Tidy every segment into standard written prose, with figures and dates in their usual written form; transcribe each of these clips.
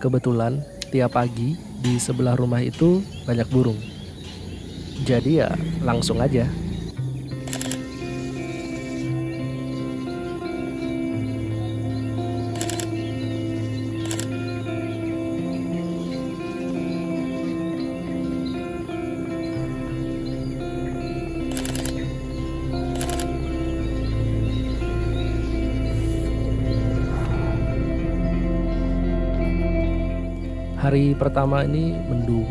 Kebetulan tiap pagi di sebelah rumah itu banyak burung. Jadi ya langsung aja. Hari pertama ini mendung,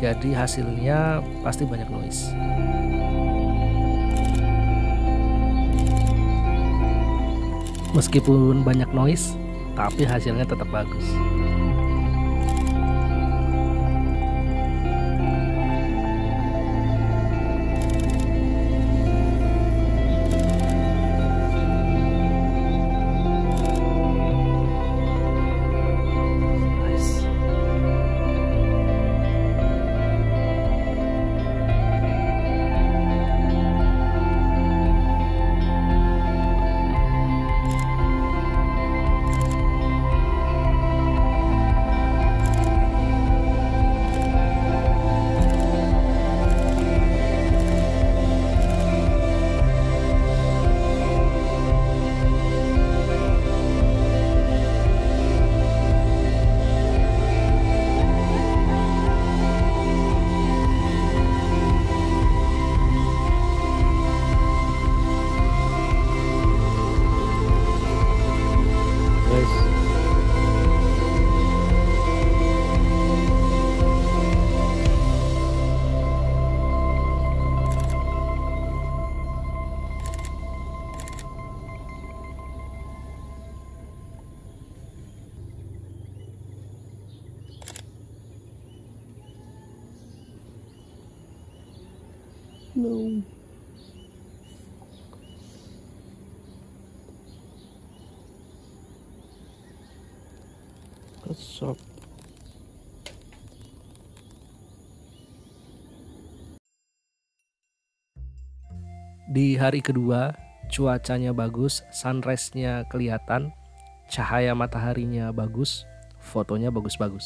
jadi hasilnya pasti banyak noise. Meskipun banyak noise, tapi hasilnya tetap bagus. No. That's up. Di hari kedua, cuacanya bagus, sunrise-nya kelihatan, cahaya mataharinya bagus, fotonya bagus-bagus.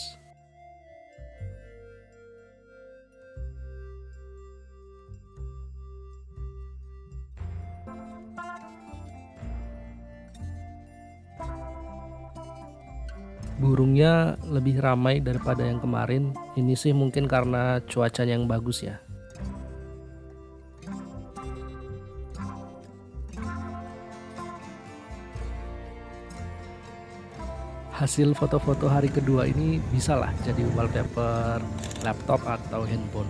Burungnya lebih ramai daripada yang kemarin. Ini sih mungkin karena cuacanya yang bagus ya. Hasil foto-foto hari kedua ini bisalah jadi wallpaper laptop atau handphone.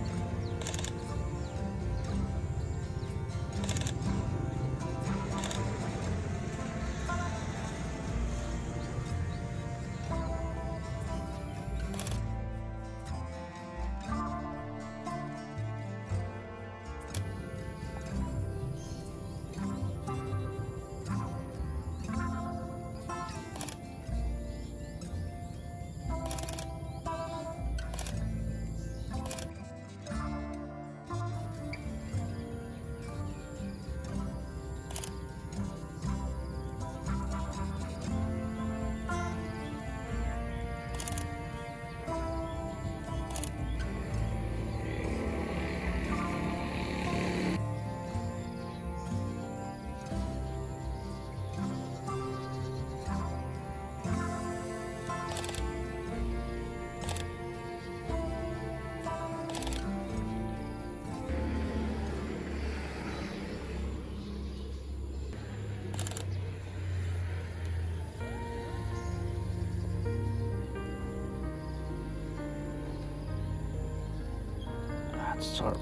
Sharp.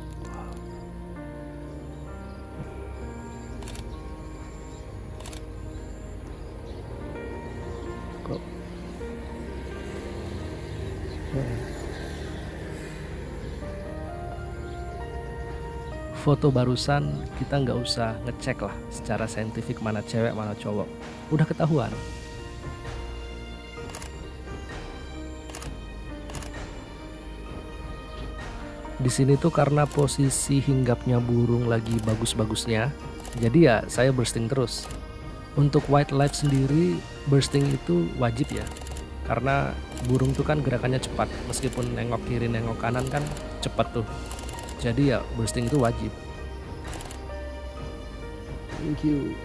Go. Foto barusan kita nggak usah ngecek lah secara saintifik mana cewek mana cowok, udah ketahuan. Di sini tuh karena posisi hinggapnya burung lagi bagus-bagusnya, jadi ya saya bursting terus. Untuk wildlife sendiri, bursting itu wajib ya, karena burung tuh kan gerakannya cepat, meskipun nengok kiri nengok kanan kan cepat tuh. Jadi ya bursting itu wajib. Thank you.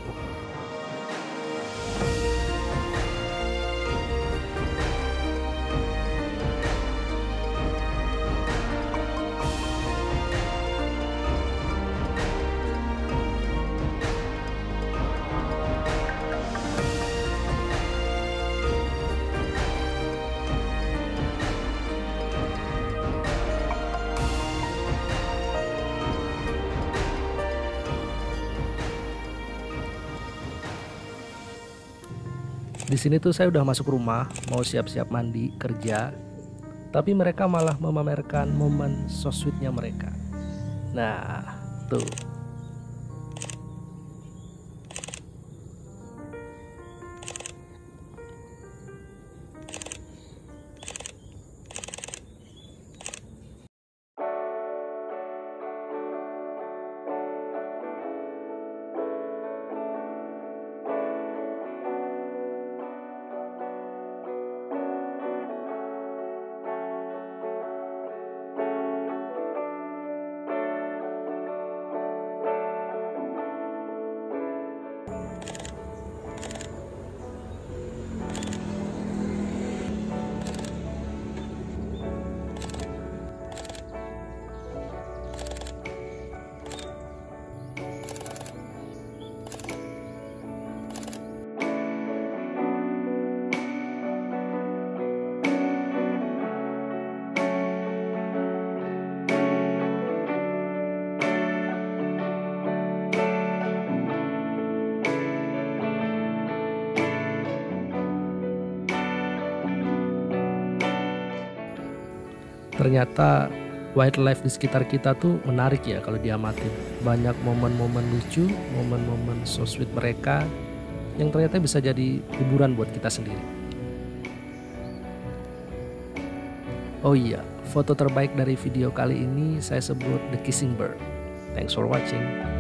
Di sini tuh saya udah masuk rumah, mau siap-siap mandi, kerja. Tapi mereka malah memamerkan momen so sweetnya mereka. Nah, tuh. Ternyata wildlife di sekitar kita tuh menarik ya kalau diamati. Banyak momen-momen lucu, momen-momen so sweet mereka yang ternyata bisa jadi hiburan buat kita sendiri. Oh iya, foto terbaik dari video kali ini saya sebut The Kissing Bird. Thanks for watching.